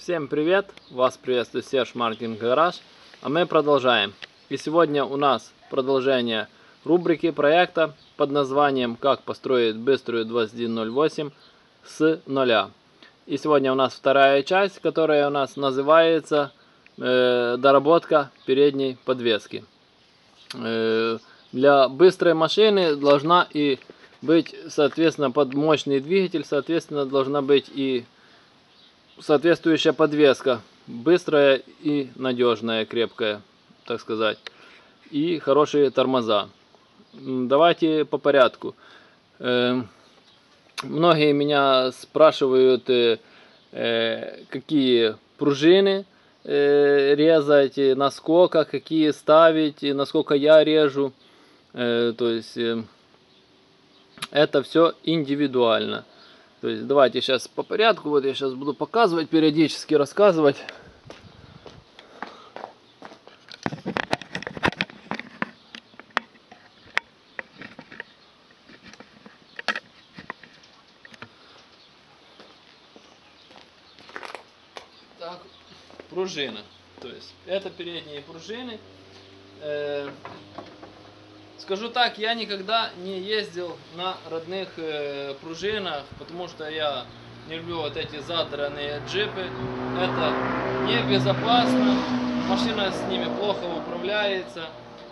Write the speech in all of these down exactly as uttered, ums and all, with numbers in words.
Всем привет! Вас приветствует Серж Мартин Гараж, а мы продолжаем. И сегодня у нас продолжение рубрики проекта под названием «Как построить быструю двадцать один ноль восемь с нуля». И сегодня у нас вторая часть, которая у нас называется э, «Доработка передней подвески». Э, для быстрой машины должна и быть, соответственно, под мощный двигатель, соответственно, должна быть и соответствующая подвеска, быстрая и надежная, крепкая, так сказать, и хорошие тормоза. Давайте по порядку. Многие меня спрашивают, какие пружины резать, насколько, какие ставить, насколько я режу. То есть это все индивидуально. То есть давайте сейчас по порядку, вот я сейчас буду показывать, периодически рассказывать. Так, пружина. То есть это передние пружины. Э-э- Скажу так, я никогда не ездил на родных э, пружинах, потому что я не люблю вот эти задранные джипы. Это небезопасно, машина с ними плохо управляется.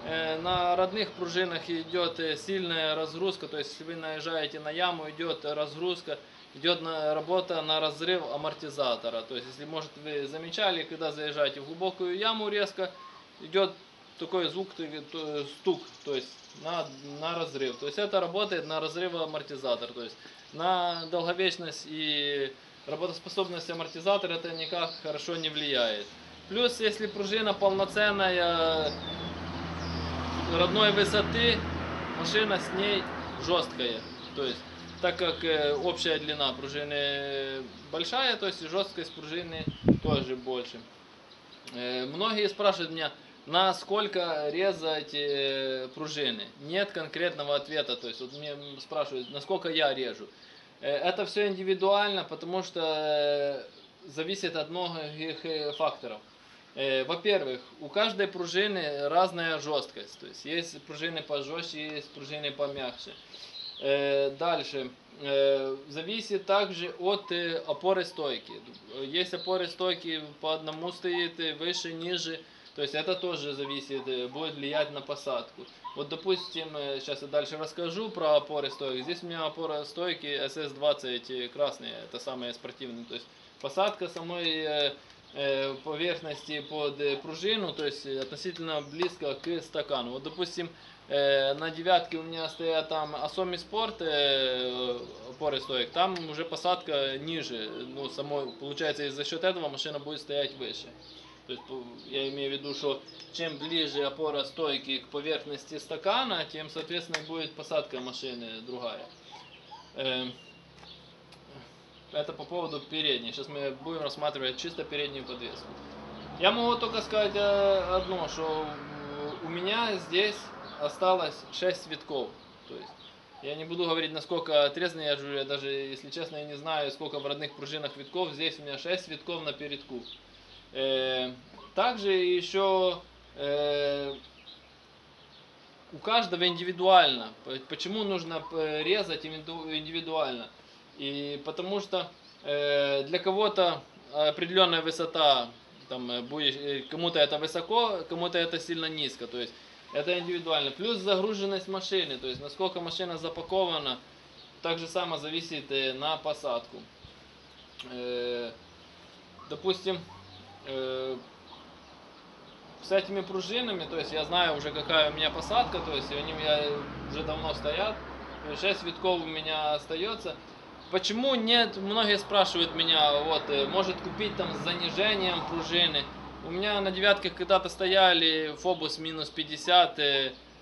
Э, на родных пружинах идет сильная разгрузка, то есть если вы наезжаете на яму, идет разгрузка, идет на, работа на разрыв амортизатора. То есть если, может, вы замечали, когда заезжаете в глубокую яму, резко идет такой звук, стук, то есть на, на разрыв. То есть это работает на разрыв амортизатор. То есть на долговечность и работоспособность амортизатора это никак хорошо не влияет. Плюс, если пружина полноценная, родной высоты, машина с ней жесткая. То есть, так как общая длина пружины большая, то есть жесткость пружины тоже больше. Многие спрашивают меня, насколько резать э, пружины? Нет конкретного ответа. То есть вот мне спрашивают, насколько я режу. Э, это все индивидуально, потому что э, зависит от многих э, факторов. Э, Во-первых, у каждой пружины разная жесткость. То есть есть пружины пожестче, есть пружины помягче. Э, дальше. Э, зависит также от э, опоры стойки. Есть опоры стойки, по одному стоит, выше, ниже. То есть это тоже зависит, будет влиять на посадку. Вот, допустим, сейчас я дальше расскажу про опоры стойки. Здесь у меня опора стойки эс эс двадцать красные, это самые спортивные. То есть посадка самой поверхности под пружину, то есть относительно близко к стакану. Вот, допустим, на девятке у меня стоят там Осоми Спорт опоры стоек, там уже посадка ниже. Ну, самой, получается, из-за счет этого машина будет стоять выше. То есть, я имею в виду, что чем ближе опора стойки к поверхности стакана, тем, соответственно, будет посадка машины другая. Это по поводу передней. Сейчас мы будем рассматривать чисто переднюю подвеску. Я могу только сказать одно, что у меня здесь осталось шесть витков. То есть, я не буду говорить, насколько отрезаны, я жую, даже, если честно, я не знаю, сколько в родных пружинах витков. Здесь у меня шесть витков на передку. Также еще э, у каждого индивидуально. Почему нужно резать индивидуально? И потому что э, для кого-то определенная высота, кому-то это высоко, кому-то это сильно низко. То есть это индивидуально. Плюс загруженность машины, то есть насколько машина запакована, так же само зависит э, на посадку. Э, допустим, с этими пружинами, то есть я знаю уже, какая у меня посадка, то есть они у меня уже давно стоят, шесть витков у меня остается. Почему нет, многие спрашивают меня, вот, может купить там с занижением пружины. У меня на девятках когда-то стояли Фобус минус пятьдесят.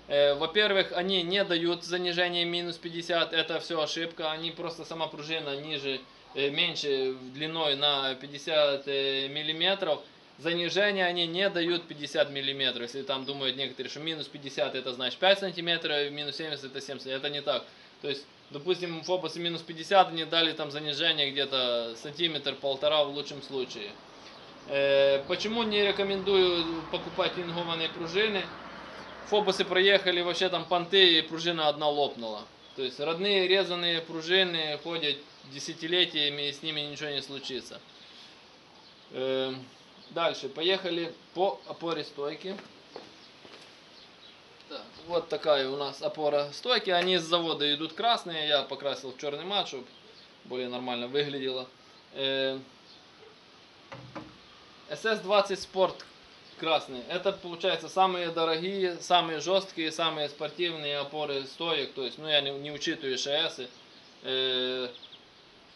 Во-первых, они не дают занижение минус пятьдесят, это все ошибка, они просто сама пружина ниже, меньше длиной на пятьдесят миллиметров, занижение они не дают пятьдесят миллиметров. Если там думают некоторые, что минус пятьдесят это значит пять сантиметров, минус семьдесят это семьдесят, это не так. То есть, допустим, фобусы минус пятьдесят мне дали там занижение где-то сантиметр-полтора в лучшем случае. Почему не рекомендую покупать лингованные пружины? Фобусы проехали, вообще там понты, и пружина одна лопнула. То есть родные резаные пружины ходят десятилетиями, и с ними ничего не случится. Дальше, поехали по опоре стойки. Так, вот такая у нас опора стойки. Они с завода идут красные, я покрасил в черный мат, чтобы более нормально выглядело. эс эс двадцать Спорт красный. Это, получается, самые дорогие, самые жесткие, самые спортивные опоры стоек. То есть, ну, я не, не учитываю ши эс. Э,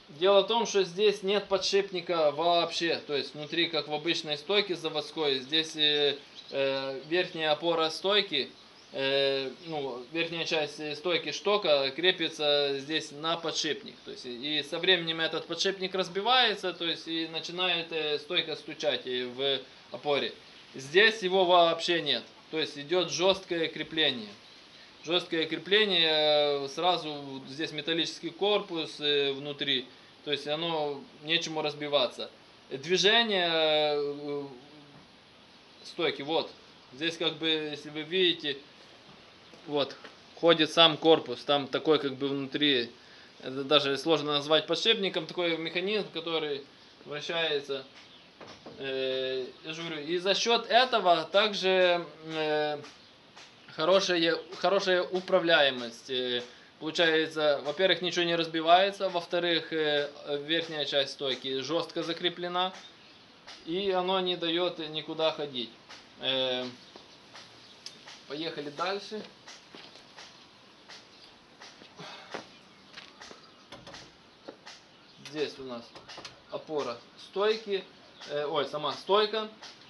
дело в том, что здесь нет подшипника вообще. То есть, внутри, как в обычной стойке заводской, здесь э, э, верхняя опора стойки, э, ну, верхняя часть стойки штока крепится здесь на подшипник. То есть, и со временем этот подшипник разбивается, то есть, и начинает э, стойка стучать в опоре. Здесь его вообще нет, то есть идет жесткое крепление. Жесткое крепление, сразу здесь металлический корпус внутри, то есть оно нечему разбиваться. Движение стойки, вот, здесь как бы, если вы видите, вот, ходит сам корпус, там такой как бы внутри, это даже сложно назвать подшипником, такой механизм, который вращается. И за счет этого также хорошая, хорошая управляемость. Получается, во-первых, ничего не разбивается, во-вторых, верхняя часть стойки жестко закреплена, и оно не дает никуда ходить. Поехали дальше. Здесь у нас опора стойки. Ой, сама стойка,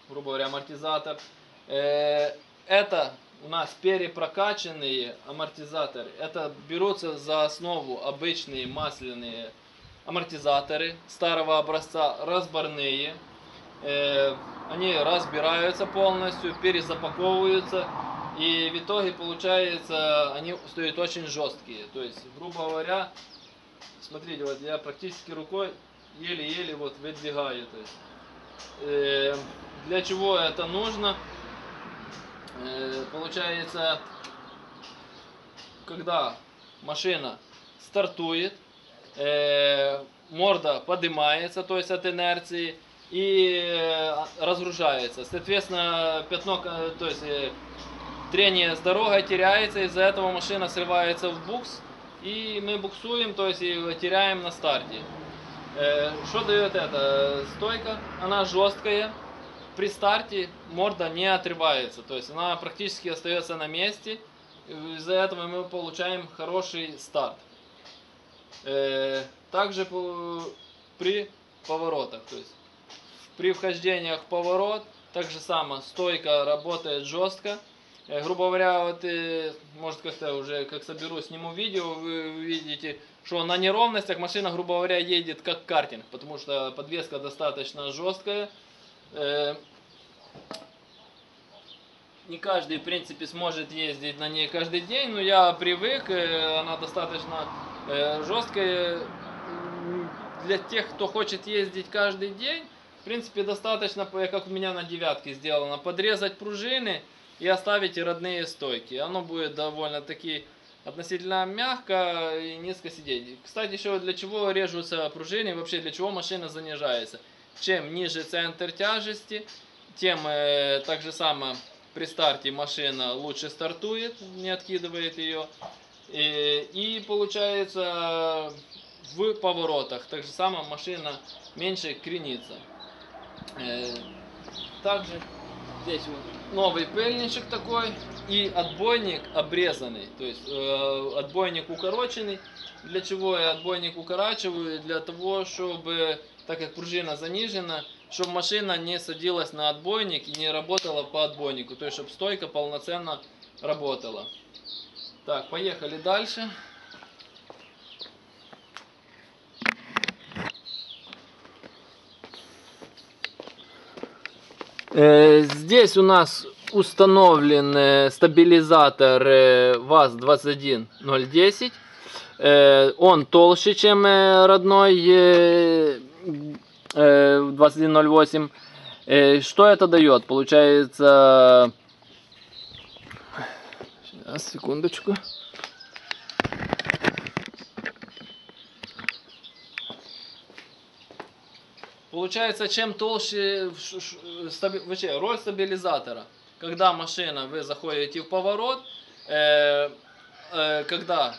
грубо говоря, амортизатор. Это у нас перепрокачанные амортизаторы. Это берутся за основу обычные масляные амортизаторы старого образца, разборные. Они разбираются полностью, перезапаковываются. И в итоге, получается, они стоят очень жесткие. То есть, грубо говоря, смотрите, вот я практически рукой еле-еле вот выдвигаю. То есть. Для чего это нужно? Получается, когда машина стартует, морда поднимается, то есть от инерции, и разгружается. Соответственно, пятно, то есть трение с дорогой теряется, из-за этого машина срывается в букс, и мы буксуем, то есть теряем на старте. Что дает эта стойка? Она жесткая, при старте морда не отрывается, то есть она практически остается на месте, из-за этого мы получаем хороший старт. Также при поворотах, то есть при вхождениях в поворот, так же самое, стойка работает жестко. Грубо говоря, вот, может, как-то уже, как соберу, сниму видео, вы видите, что на неровностях машина, грубо говоря, едет как картинг, потому что подвеска достаточно жесткая. Не каждый, в принципе, сможет ездить на ней каждый день, но я привык, она достаточно жесткая. Для тех, кто хочет ездить каждый день, в принципе, достаточно, как у меня на девятке сделано, подрезать пружины и оставите родные стойки. Оно будет довольно-таки относительно мягко и низко сидеть. Кстати, еще для чего режутся пружины, вообще для чего машина занижается. Чем ниже центр тяжести, тем э, так же само при старте машина лучше стартует, не откидывает ее. И, и получается в поворотах так же само машина меньше кренится. Э, также здесь вот новый пыльничек такой, и отбойник обрезанный, то есть э, отбойник укороченный. Для чего я отбойник укорачиваю? Для того, чтобы, так как пружина занижена, чтобы машина не садилась на отбойник и не работала по отбойнику, то есть чтобы стойка полноценно работала. Так, поехали дальше. Здесь у нас установлен стабилизатор ВАЗ двадцать один ноль десять. Он толще, чем родной двадцать один ноль восемь. Что это дает? Получается... Сейчас, секундочку. Получается, чем толще вообще роль стабилизатора, когда машина, вы заходите в поворот, э, э, когда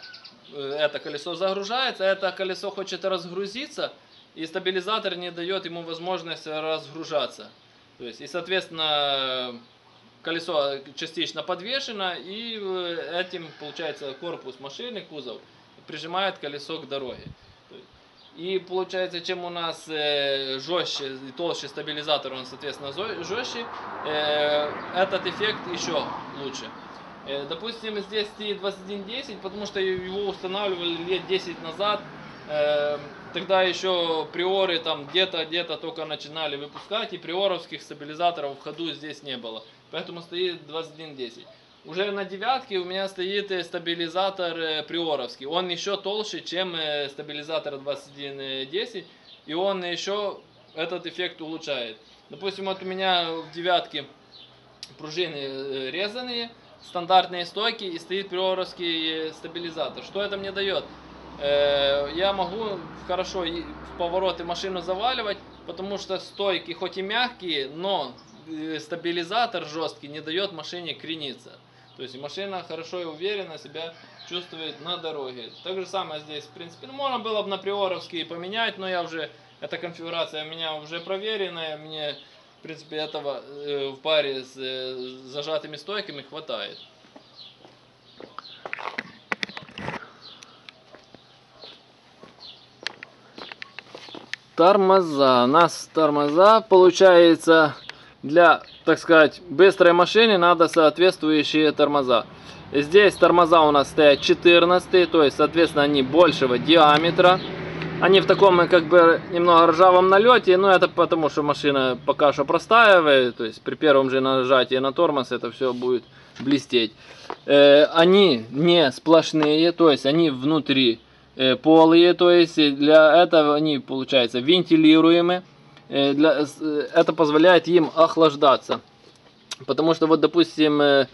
это колесо загружается, это колесо хочет разгрузиться, и стабилизатор не дает ему возможность разгружаться. То есть, и, соответственно, колесо частично подвешено, и этим, получается, корпус машины, кузов, прижимает колесо к дороге. И получается, чем у нас э, жестче и толще стабилизатор, он, соответственно, жестче, э, этот эффект еще лучше. Э, допустим, здесь двадцать один десять, потому что его устанавливали лет десять назад. Э, тогда еще приоры там где-то где-то только начинали выпускать, и приоровских стабилизаторов в ходу здесь не было. Поэтому стоит двадцать один десять. Уже на девятке у меня стоит стабилизатор приоровский. Он еще толще, чем стабилизатор двадцать один десять. И он еще этот эффект улучшает. Допустим, вот у меня в девятке пружины резаные, стандартные стойки, и стоит приоровский стабилизатор. Что это мне дает? Я могу хорошо в повороты машину заваливать, потому что стойки хоть и мягкие, но стабилизатор жесткий не дает машине крениться. То есть машина хорошо и уверенно себя чувствует на дороге. Так же самое здесь, в принципе, можно было бы на приоровские поменять, но я уже, эта конфигурация у меня уже проверенная, мне, в принципе, этого э, в паре с э, зажатыми стойками хватает. Тормоза. У нас тормоза, получается, для, так сказать, быстрой машины надо соответствующие тормоза. Здесь тормоза у нас стоят четырнадцатые, то есть, соответственно, они большего диаметра. Они в таком, как бы, немного ржавом налете, но это потому, что машина пока что простаивает, то есть при первом же нажатии на тормоз это все будет блестеть. Они не сплошные, то есть они внутри полые, то есть для этого они, получается, вентилируемые. Для, это позволяет им охлаждаться, потому что вот, допустим, э,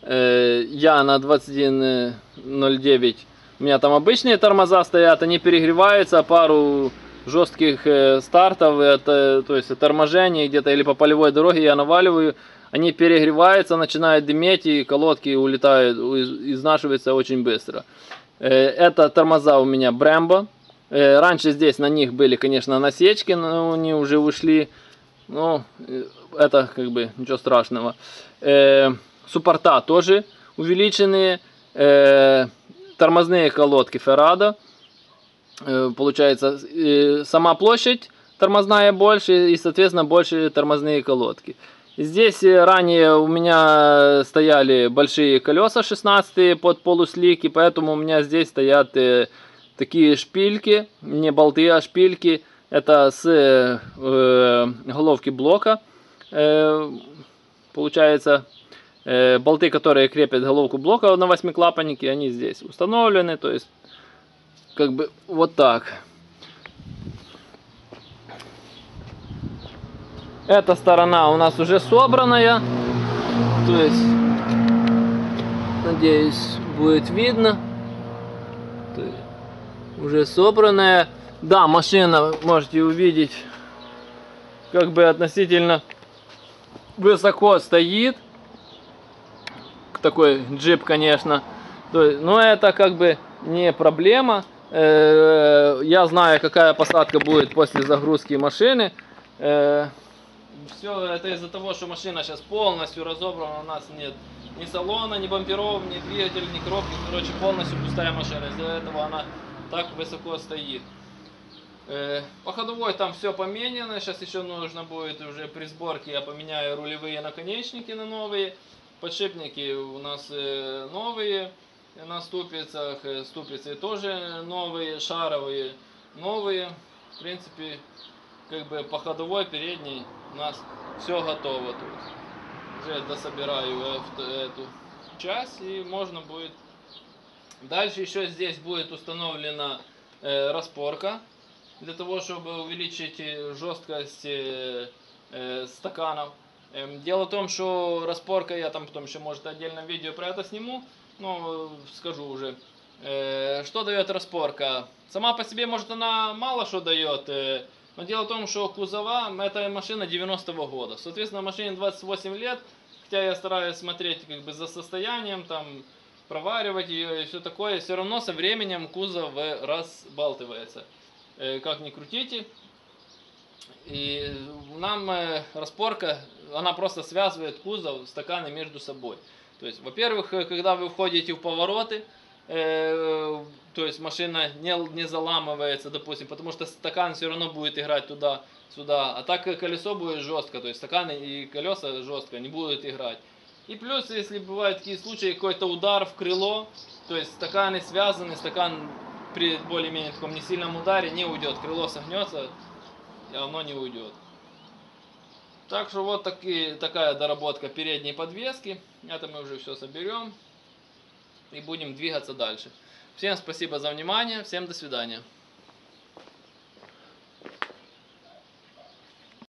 э, я на двадцать один ноль девять, у меня там обычные тормоза стоят, они перегреваются, пару жестких э, стартов, это, то есть торможение где-то или по полевой дороге я наваливаю, они перегреваются, начинают дыметь, и колодки улетают, изнашиваются очень быстро. Э, это тормоза у меня Brembo. Раньше здесь на них были, конечно, насечки, но они уже ушли. Ну, это как бы ничего страшного. Э, суппорта тоже увеличенные. Э, тормозные колодки Ferrado. Э, получается, э, сама площадь тормозная больше и, соответственно, больше тормозные колодки. Здесь ранее у меня стояли большие колеса шестнадцатые под полуслик, и поэтому у меня здесь стоят... Э, такие шпильки, не болты, а шпильки, это с э, головки блока, э, получается, э, болты, которые крепят головку блока на восьмиклапаннике, они здесь установлены, то есть, как бы, вот так. Эта сторона у нас уже собранная, то есть, надеюсь, будет видно. Уже собранная. Да, машина, можете увидеть, как бы относительно высоко стоит. Такой джип, конечно. Но это как бы не проблема. Я знаю, какая посадка будет после загрузки машины. Все это из-за того, что машина сейчас полностью разобрана, у нас нет ни салона, ни бамперов, ни двигателя, ни коробки. Короче, полностью пустая машина. Из-за этого она так высоко стоит. По ходовой там все поменено. Сейчас еще нужно будет уже при сборке, я поменяю рулевые наконечники на новые. Подшипники у нас новые на ступицах. Ступицы тоже новые, шаровые новые. В принципе, как бы по ходовой передней у нас все готово тут. Уже дособираю эту часть, и можно будет... Дальше еще здесь будет установлена э, распорка, для того, чтобы увеличить жесткость э, э, стаканов. Э, дело в том, что распорка, я там потом еще, может, отдельном видео про это сниму, но скажу уже. Э, что дает распорка? Сама по себе, может, она мало что дает, э, но дело в том, что кузова, это машина девяностого года. Соответственно, машине двадцать восемь лет, хотя я стараюсь смотреть как бы за состоянием, там, проваривать ее и все такое, все равно со временем кузов разбалтывается, как ни крутите. И нам распорка, она просто связывает кузов, стаканы между собой. То есть, во-первых, когда вы входите в повороты, то есть машина не, не заламывается, допустим, потому что стакан все равно будет играть туда-сюда, а так колесо будет жестко, то есть стаканы и колеса жестко не будут играть. И плюс, если бывают такие случаи, какой-то удар в крыло, то есть стаканы связаны, стакан при более-менее таком несильном ударе не уйдет, крыло согнется, и оно не уйдет. Так что вот такие, такая доработка передней подвески, это мы уже все соберем и будем двигаться дальше. Всем спасибо за внимание, всем до свидания.